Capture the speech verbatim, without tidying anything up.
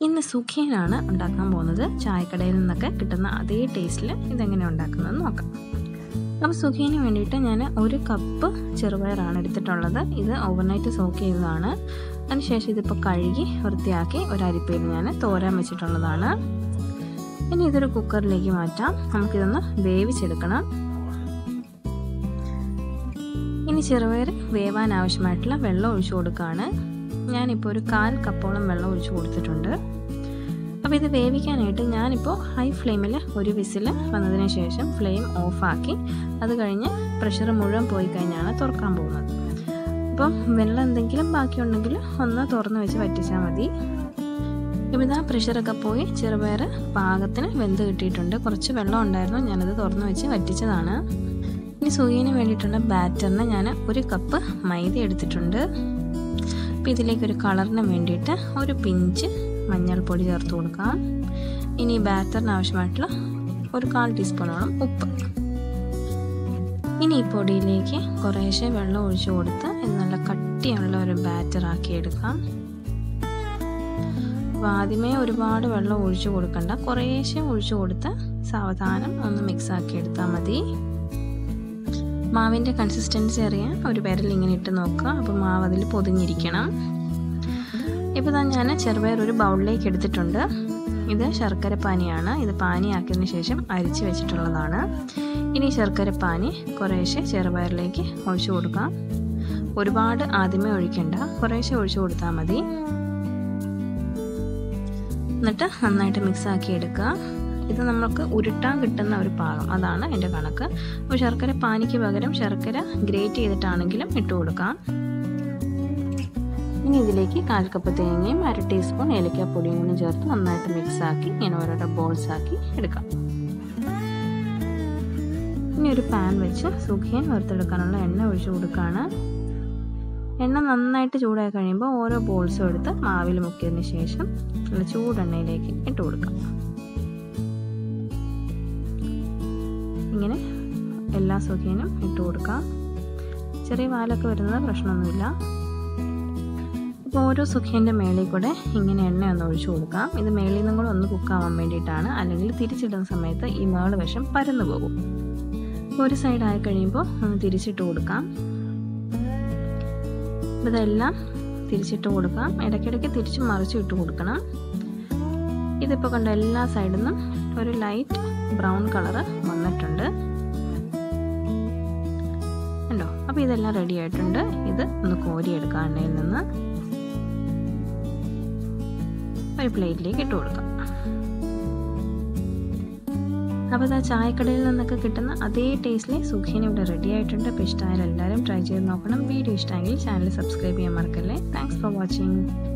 In the Sukhiana, Undakam Bonaza, Chaikadalanaka, Kitana, Ade tasteless, Idangana Undakanan Noka. Up Sukhini Venditana, Uri cup, Cherva Rana at the Tolada, either overnight is okay Lana, and Shashi the Pakarigi, or Tiaki, or Aripinana, Thora Michitoladana, and either a cooker legimata, Hamkidana, Baby Chedakana. In Cherva, Wava and Avishmatla, Vella Ushudakana. ഞാൻ ഇപ്പോൾ ഒരു കാൽ കപ്പോളം വെള്ളം ഒഴിച്ചു കൊടുത്തിട്ടുണ്ട്. അപ്പോൾ ഇത് വേവിക്കാനായിട്ട് ഞാൻ ഇപ്പോൾ ഹൈ ഫ്ലെയിമിൽ ഒരു വിസിൽ വന്നതിനു ശേഷം ഫ്ലെയിം ഓഫ് ആക്കി അത് കഴിഞ്ഞ് പ്രഷർ മുഴുവൻ പോയി കഴിഞ്ഞാണ് തുറക്കാൻ പോകുന്നത്. അപ്പോൾ വെള്ളം എന്തെങ്കിലും ബാക്കി ഉണ്ടെങ്കിൽ ഒന്ന് തുറന്നു വെച്ച് വറ്റിച്ചാൽ മതി. ഇപ്പോൾ ദാ പ്രഷർ ഒക്കെ പോയി ചെറുപയർ പാകത്തിന് വെന്ത് കിട്ടിയിട്ടുണ്ട്. കുറച്ച് വെള്ളം ഉണ്ടായിരുന്നു ഞാൻ അത് തുറന്നു വെച്ച് വറ്റിച്ചതാണ്. ഇനി സുഖിയന് വേണ്ടിയിട്ടുള്ള ബാറ്ററിന് ഞാൻ ഒരു കപ്പ് മൈദ എടുത്തിട്ടുണ്ട്. If you have a color, you can add a pinch of manjal podi. In this batter, you can add a teaspoon of upu. In this podi, you can add a batter. You can add മാവിന്റെ consistency അറിയാൻ ഒരു പരൽ ഇങ്ങനെ ഇട്ട് നോക്കുക. അപ്പോൾ മാവ് അതിൽ പൊതിഞ്ഞിരിക്കണം. ഇപ്പോൾ ഞാൻ ചെറുപയർ ഒരു ബൗളിലേക്ക് എടുത്തിട്ടുണ്ട്. ഇത് ശർക്കര പാനിയാണ്. ഇത് പാനിയാക്കിയതിനു ശേഷം അരിച്ചു വെച്ചിട്ടുള്ളതാണ്. ഇനി ശർക്കര പാനി കുറേശ്ശെ ചെറുപയറിലേക്ക് ഒഴിച്ചു കൊടുക്കാം. ഒരുപാട് ആദ്യമേ ഒഴിക്കണ്ട. കുറേശ്ശെ ഒഴിച്ചു കൊടുത്താൽ മതി. എന്നിട്ട് നന്നായിട്ട് മിക്സ് ആക്കി എടുക്കുക. ഇത് നമുക്ക് ഉരുട്ടാൻ കിട്ടുന്ന ഒരു പാകം അതാണ് എൻ്റെ കണക്ക്. അപ്പോൾ ശർക്കര പാനിക്ക് പകരം ശർക്കര ഗ്രേറ്റ് ചെയ്തിട്ടാണെങ്കിലും ഇട്ട് കൊടുക്കാം. ഇനി ഇതിലേക്ക് കാൽ കപ്പ് തേങ്ങയും അര ടീസ്പൂൺ ഏലക്കാപ്പൊടിയും കൂടി ചേർത്ത് നന്നായിട്ട് മിക്സ് ആക്കി ഇങ്ങനെ ഓരോരോ ബോൾസ് ആക്കി എടുക്കാം. ഇനി ഒരു പാൻ വെച്ച് സുഖിയൻ വറുത്തെടുക്കാനുള്ള എണ്ണ ഒഴിച്ചു കൊടുക്കുകയാണ്. എണ്ണ നന്നായിട്ട് ചൂടായി കഴിയുമ്പോൾ ഓരോ ബോൾസും എടുത്ത് മാവിൽ മുക്കിയതിന് ശേഷം ചൂടെണ്ണയിലേക്ക് ഇട്ട് കൊടുക്കാം. ഇങ്ങനെ എല്ലാ സുഖിയനും ഇട്ട് കൊടുക്കാം. ചെറിയ വാലൊക്കെ വരുന്നത് പ്രശ്നമൊന്നുമില്ല. ഇപ്പോൾ ഓരോ സുഖിയൻ്റെ മേളിൽ കൂടെ ഇങ്ങനെ എണ്ണ ഒന്ന് ഒഴിച്ചു കൊടുക്കാം. ഇത് മേളിൽ നിന്നും കൂടെ ഒന്ന് കുക്കാവാൻ വേണ്ടിയിട്ടാണ്. അല്ലെങ്കിൽ തിരിച്ചിടുന്ന സമയത്ത് ഈ മേള് വശം പരന്നു പോകും. ഒരു സൈഡായി കഴിയുമ്പോൾ ഒന്ന് തിരിച്ചിട്ട് കൊടുക്കാം. ഇതെല്ലാം തിരിച്ചിട്ട് കൊടുക്കാം. ഇടയ്ക്കിടയ്ക്ക് തിരിച്ച് മറിച്ച് ഇട്ട് കൊടുക്കണം. ഇതിപ്പോൾ കണ്ട എല്ലാ സൈഡിൽ നിന്നും ഒരു ലൈറ്റ് ബ്രൗൺ കളർ വന്നിട്ടുണ്ട്. കണ്ടോ? അപ്പോൾ ഇതെല്ലാം റെഡി ആയിട്ടുണ്ട്. ഇത് ഒന്ന് കോരിയെടുക്കാം. എണ്ണയിൽ നിന്ന് ഒരു പ്ലേറ്റിലേക്ക് ഇട്ട് കൊടുക്കാം. അപ്പോൾ ഇതാ ചായക്കടയിൽ നിന്നൊക്കെ കിട്ടുന്ന അതേ ടേസ്റ്റിലെ സുഖിയൻ ഇവിടെ റെഡി ആയിട്ടുണ്ട്. അപ്പോൾ ഇഷ്ടമായാലും എല്ലാവരും ട്രൈ ചെയ്ത് നോക്കണം. വീഡിയോ ഇഷ്ടമെങ്കിൽ ചാനൽ സബ്സ്ക്രൈബ് ചെയ്യാൻ മറക്കല്ലേ. Thanks for watching.